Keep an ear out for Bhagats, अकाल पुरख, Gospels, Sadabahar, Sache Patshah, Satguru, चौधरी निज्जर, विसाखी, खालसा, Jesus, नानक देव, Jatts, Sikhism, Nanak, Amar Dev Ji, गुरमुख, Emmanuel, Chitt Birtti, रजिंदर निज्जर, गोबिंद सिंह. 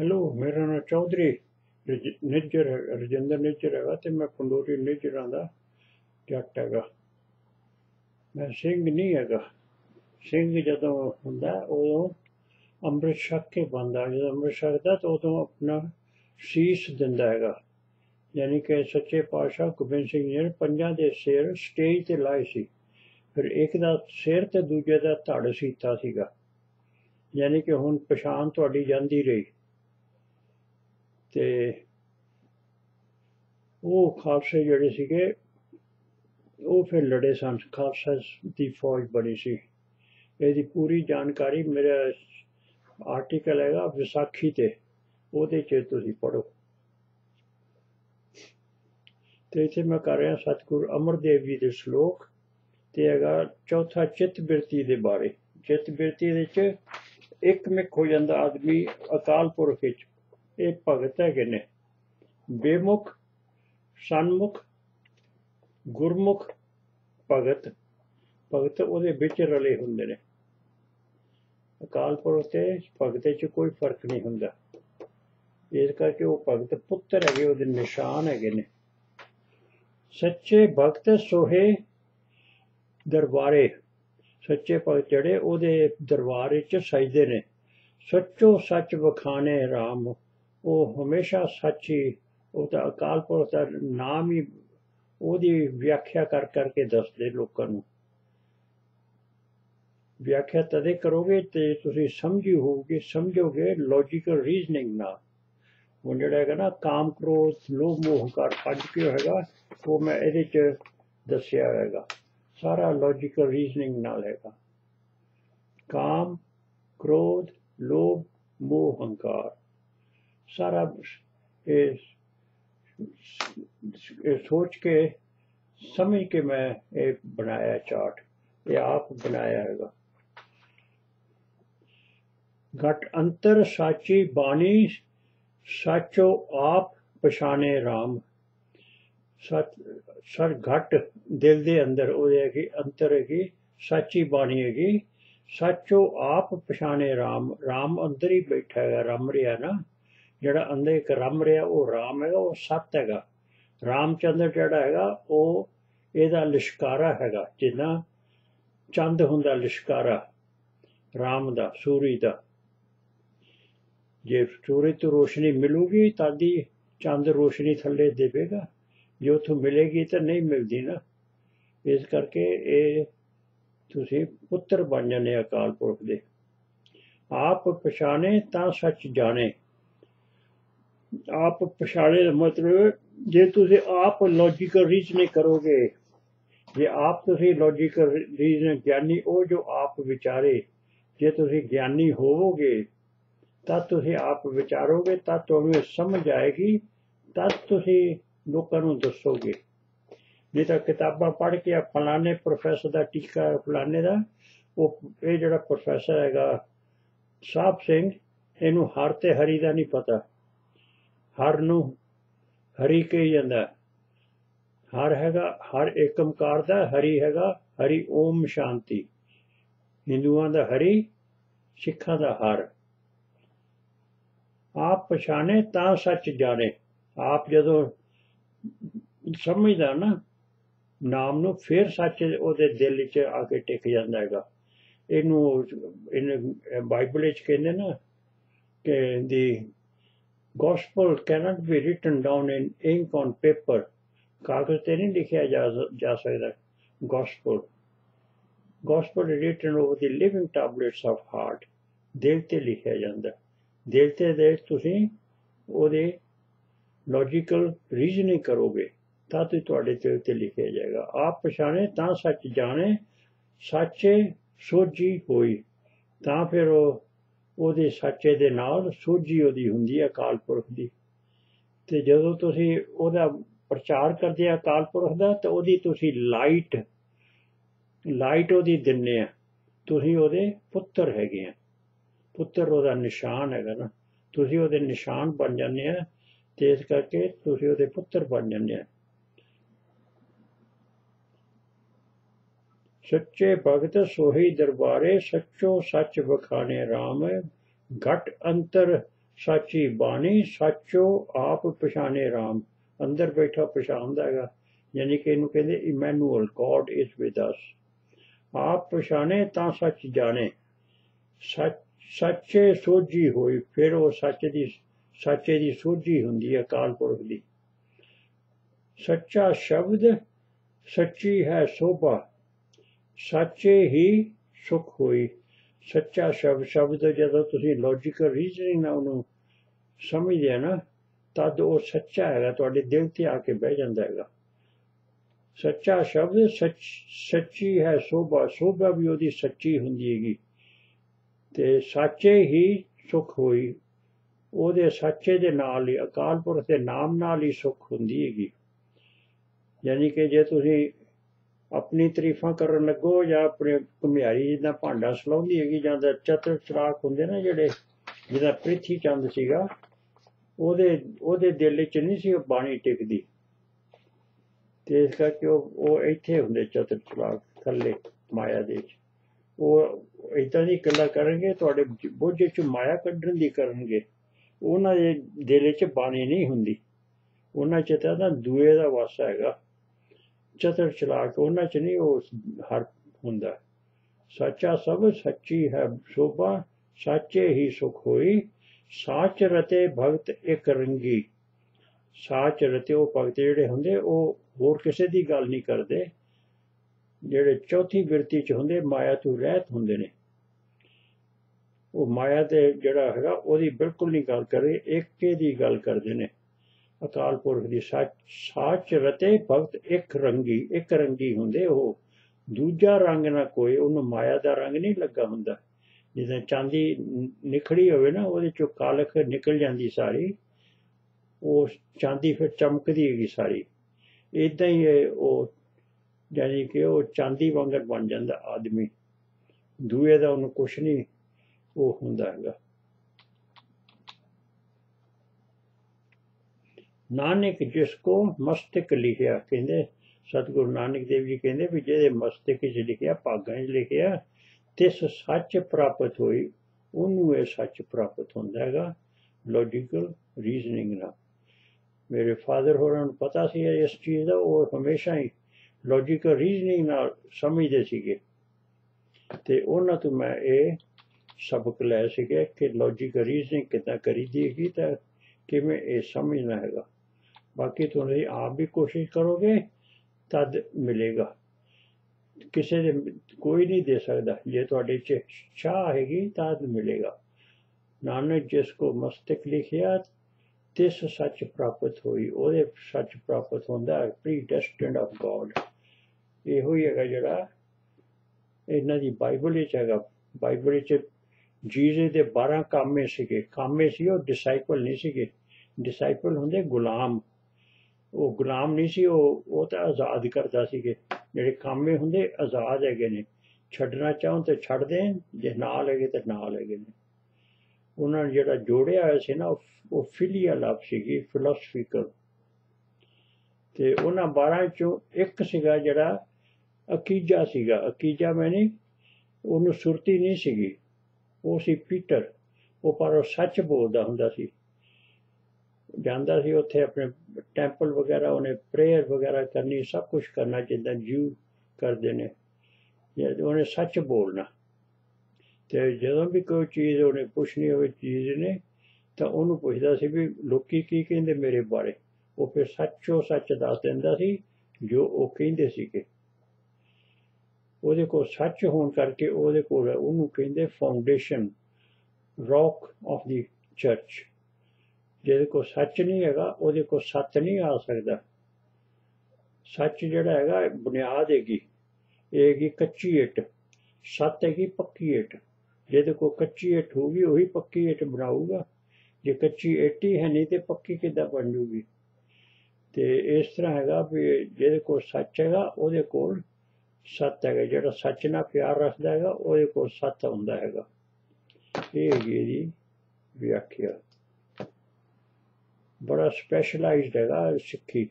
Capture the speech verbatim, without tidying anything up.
Hello, मेरा नाम चौधरी निज्जर है, रजिंदर निज्जर है तो मैं कुंडोरी निज्जर का जट है। मैं सिंह नहीं है। सिंह जो होंगे उदों अमृत छक के बनता, जो अमृत छकता तो उदों अपना शीस दिता है। यानी कि सच्चे पातशाह गोबिंद सिंह जी ने पंजां दे सिर स्टेज पर लाए सी, फिर एक दा सिर तो दूजे का धड़ सीता सीगा। यानी कि हुण पछाण तुहाडी जांदी रही ते वो खालसे जिहड़े सीगे वो फिर लड़े सन, खालसा की फौज बनी सी। इसकी पूरी जानकारी मेरा आर्टिकल है विसाखी ते, उहदे च तुसीं पढ़ो। तो इत्थे मैं कर रहा सतगुरु अमर देव जी के श्लोक ते हैगा चौथा चित बिरती दे बारे। चित बिरती दे च एक मिक हो जाता आदमी अकाल पुरख विच। ये भगत है ने बेमुख, सनमुख, गुरमुख भगत। भगत उहदे विच रले हुंदे ने। अकाल पुरख ते भगत च कोई फर्क नहीं हुंदा। इस करके वो भगत पुत्र है, उहदे निशान है ने। सच्चे भगत सोहे दरबारे। सच्चे भगत जिहड़े उहदे दरबार विच सजदे ने। सचो सच वखाणे राम। वो हमेशा सच ही, वह अकाल पुरख का नाम ही उसकी व्याख्या कर करके दसते लोगों को। व्याख्या तदे करोगे तो तुम समझी होगी, समझोगे लॉजिकल रीजनिंग ना। हम जो है ना काम क्रोध लोभ मोह हंकार अज क्यों है वो मैं ये दसिया है, सारा लॉजिकल रीजनिंग नाल है। काम क्रोध लोभ मोह हंकार सारा इस, इस सोच के समझ के मैं ये बनाया चार्ट, ये आप बनाया है। घट अंतर साची बानी साचो आप पछाने राम। सच सर घट दिल दे अंदर है अंतर है, साची बानी है साचो आप पछाने राम। राम अंदर ही बैठा है, रम रहा ना ਜਿਹੜਾ ਅੰਦਰ ਇੱਕ ਰਮ ਰਿਹਾ ਉਹ ਰਾਮ ਹੈਗਾ, ਉਹ ਸੱਤ ਹੈਗਾ। ਰਾਮਚੰਦਰ ਜਿਹੜਾ ਹੈਗਾ ਉਹ ਇਹਦਾ ਲਿਸ਼ਕਾਰਾ ਹੈਗਾ, ਜਿੰਨਾ ਚੰਦ ਹੁੰਦਾ ਲਿਸ਼ਕਾਰਾ ਰਾਮ ਦਾ ਸੂਰਜ ਦਾ। ਜੇ ਸੂਰਜ ਤੋਂ ਰੋਸ਼ਨੀ ਮਿਲੂਗੀ ਤਾਂ ਦੀ ਚੰਦ ਰੋਸ਼ਨੀ ਥੱਲੇ ਦੇਵੇਗਾ, ਜੇ ਉੱਥੋਂ ਮਿਲੇਗੀ ਤਾਂ ਨਹੀਂ ਮਿਲਦੀ ਨਾ। ਇਸ ਕਰਕੇ ਇਹ ਤੁਸੀਂ ਪੁੱਤਰ ਬਣ ਜਾਂਦੇ ਅਕਾਲ ਪੁਰਖ ਦੇ। ਆਪ ਪਛਾਣੇ ਤਾਂ ਸੱਚ ਜਾਣੇ। आप पछाड़े मतलब जे तुसीं आप लॉजिकल रीजनिंग करोगे, जे आप तुसीं लॉजिकल रीजनिंग ज्ञानी हो जो आप विचारे। जे तुसीं ज्ञानी होवोगे तब तुसीं आप विचारोगे, तब तुम्हें समझ आएगी, तब तुसीं लोकां नूं दसोगे। नहीं तो किताबां पढ़ के फलाने प्रोफैसर का टीका फलाने का, वो ये जिहड़ा प्रोफैसर हैगा साहब सिंह इहनूं हर ते हरी का नहीं पता। हर नूं हरी कही जाता, हर हैगा हर एकमकार का, हरी हैगा हरी ओम शांति। हिंदुआं का हरी, सिखां का हर। आप पछाणे तां सच जाने। आप जदों समझदा ना नाम नूं फिर सच उहदे दिल च आके टिक जांदा हैगा। इहनूं इहने बाइबल च कहंदे ना कि दी Gospel cannot be written down in ink on paper. कागज पर नहीं लिखा जा जा सकता gospel. Gospel is written over the living tablets of heart. दिल ते लिखा जाता। दिल ते दे तुसीं उहदे logical reasoning करोगे तां ते तुहाडे दिल ते लिखा जाएगा। आप पछाणे तां सच जाणे, सच्चे सोझी होई। तां फिर वो ਉਹਦੇ ਸੱਚੇ ਦੇ ਨਾਲ ਸੋਝੀ ਉਹਦੀ ਹੁੰਦੀ ਹੈ ਅਕਾਲ ਪੁਰਖ ਦੀ। ਅਤੇ ਜਦੋਂ ਤੁਸੀਂ ਉਹਦਾ ਪ੍ਰਚਾਰ ਕਰਦੇ ਆ ਅਕਾਲ ਪੁਰਖ ਦਾ ਤਾਂ ਉਹਦੀ ਤੁਸੀਂ ਲਾਈਟ ਲਾਈਟ ਉਹਦੀ ਦਿੰਦੇ ਆ। ਤੁਸੀਂ ਉਹਦੇ ਪੁੱਤਰ ਹੈਗੇ ਆ, ਪੁੱਤਰ ਉਹਦਾ ਨਿਸ਼ਾਨ ਹੈਗਾ ਨਾ। ਤੁਸੀਂ ਉਹਦੇ ਨਿਸ਼ਾਨ ਬਣ ਜਾਂਦੇ ਆ ਅਤੇ ਇਸ ਕਰਕੇ ਤੁਸੀਂ ਉਹਦੇ ਪੁੱਤਰ ਬਣ ਜਾਂਦੇ ਆ। सच्चे भगत सोही दरबारे। सचो सच बखाने राम। घट अंतर साची बाणी साचो आप पछाने राम, अंदर बैठा पछाणदा हैगा, यानी कि इनू कहंदे Emmanuel, God is with us. आप पछाने तां सच जाने, सच सच्चे सोझी होई, फिर वो सच दी सच्चे दी सोझी हुंदी है अकाल पुरख दी। सच्चा शब्द सच्ची है शोभा, सच्चे ही सुख होई। सच्चा शब्द शब्द जदों तुसीं लॉजिकल रीजनिंग नाल उहनूं समझदे हो ना, तद वो सच्चा हैगा, तुहाडे दिल ते आके बह जांदा हैगा। सच्चा शब्द सच सच्ची है शोभा, शोभा भी उहदी सच्ची हुंदी हैगी ते सच्चे ही सुख होई। उहदे सच्चे दे नाल ही अकाल पुरख दे नाम नाल ही सुख हुंदी हैगी। यानी कि जे तुसीं अपनी तरीफा करन लगो या अपने घुमियारी जिदा भांडा सलाउंदी हैगी जां चतुर चराक हुंदे ना जिहड़े, जिदा पृथ्वी चंद सीगा, ओहदे ओहदे दिल च नहीं सी बाणी टिकदी ते इस करके वो इत्थे हुंदे चतुर चराक थल्ले माया दे। ਉਹ ਇਦਾਂ ਦੀ ਗੱਲਾਂ ਕਰਨਗੇ ਤੁਹਾਡੇ ਬੋਝੇ ਚ ਮਾਇਆ ਕੱਢਣ ਦੀ ਕਰਨਗੇ, ਉਹਨਾਂ ਦੇ ਦਿਲ ਚ ਬਾਣੀ ਨਹੀਂ ਹੁੰਦੀ, ਉਹਨਾਂ ਚ ਤਾਂ ਦੂਏ ਦਾ ਵਾਸਾ ਹੈਗਾ। चतर चलाक उन्हां च नहीं वो हर हुंदा। सच्चा सब सच्ची है शोभा, साचे ही सुख होई। साच रते भगत एक रंगी, साच रते वो भगत जिहड़े हुंदे वो होर किसी दी गल नहीं करदे, जिहड़े चौथी बिरती च हुंदे माया तों रहत हुंदे ने, वो माया दे जिहड़ा हैगा ओहदी बिल्कुल नहीं गल करे, एके दी गल करदे ने अकाल पुरख दी। सच साच रते भगत एक रंगी, एक रंगी हुंदे हो, दूजा रंग ना कोई, उन्हें माया दा रंग नहीं लगा हुंदा। जिदा चांदी निखड़ी होवे ना उहदे चों कालख निकल जांदी सारी, उस चांदी फिर चमकदी हैगी सारी। इदां ही ओह जानी कि ओह चांदी वांगर बन जांदा आदमी, दूए दा उन्हें कुछ नहीं ओह हुंदा हैगा। नानक जिसको मस्तिक लिखिया, कहते सतगुरु नानक देव जी कहते भी जे मस्तिक च लिखिया, भागां च लिखिया, तिस सच प्राप्त होई, उन्हूं ये सच प्राप्त हुंदा हैगा लॉजिकल रीजनिंग नाल। मेरे फादर होरां नूं पता सी इस चीज़ दा, ओह हमेशा ही लॉजिकल रीजनिंग नाल समझदे सीगे ते उन्हां तों मैं ये सबक लिया सीगा कि लॉजिकल रीजनिंग किदां करीदी हैगी ते किवें ये समझना हैगा। बाकी तुसीं आप भी कोशिश करोगे तद मिलेगा, किसी ने कोई नहीं दे सकता, जे तुहाडे च इच्छा हैगी तद मिलेगा। नानक जिसको मस्तक लिखिया तिस सच प्राप्त होई, ओहदे सच प्राप्त हुंदा है प्री डेस्टिन्ड ऑफ गॉड। इहो ही हैगा जिहड़ा इन्हां दी बाइबल विच हैगा। बाइबल विच जीजे दे बारह कामे सीगे, कामे सी ओह डिसाइपल नहीं सीगे, डिसाइपल हुंदे गुलाम, वो गुलाम नहीं सी, वो तो आज़ाद करता सी। जिहड़े कामे हुंदे आज़ाद हैगे ने, छड्डना चाहन तो छड्ड देन, जे नाल हैगे तो नाल हैगे ने। उन्हां ने जिहड़ा जोड़िया होया सी ना वो फिलियल लव सीगी, फिलोसफिकल, ते उन्हां बारह चों एक सीगा जिहड़ा अकीजा सीगा। अकीजा मैंने उन्हूं सुरती नहीं सीगी, वो सी पीटर, वो पर सच बोलदा हुंदा सी। जाता सी उत्थे अपने टैंपल वगैरह, उन्हें प्रेयर वगैरह करनी, सब कुछ करना जिदा जीव करते हैं, उन्हें सच बोलना। तो जो भी कोई चीज़ उन्हें पुछनी हो चीज़ ने तो उन्होंने पुछता सी भी लोग की कहते मेरे बारे, वो फिर सचो सच दस दिता सी जो वो कहते थे। वो को सच होने करके वो कोल कहते foundation rock of the church. जिहदे कोल सच नहीं हैगा उहदे कोल सत नहीं आ सकदा। सच जिहड़ा हैगा बुनियाद हैगी, इह हैगी कच्ची इट, सत हैगी पक्की इट। जिहदे कोल कच्ची इट होगी उही पक्की इट बनाऊगा, जे कच्ची इट ही है नहीं तो पक्की किद्दां बन जूगी। तो इस तरह हैगा भी जिहदे कोल सच हैगा उहदे कोल सत हैगा, जिहड़ा सच नाल प्यार रखदा हैगा उहदे कोल सत हुंदा हैगा। इह हैगी इहदी व्याख्या। बड़ा स्पैशलाइज्ड हैगा सिक्खी।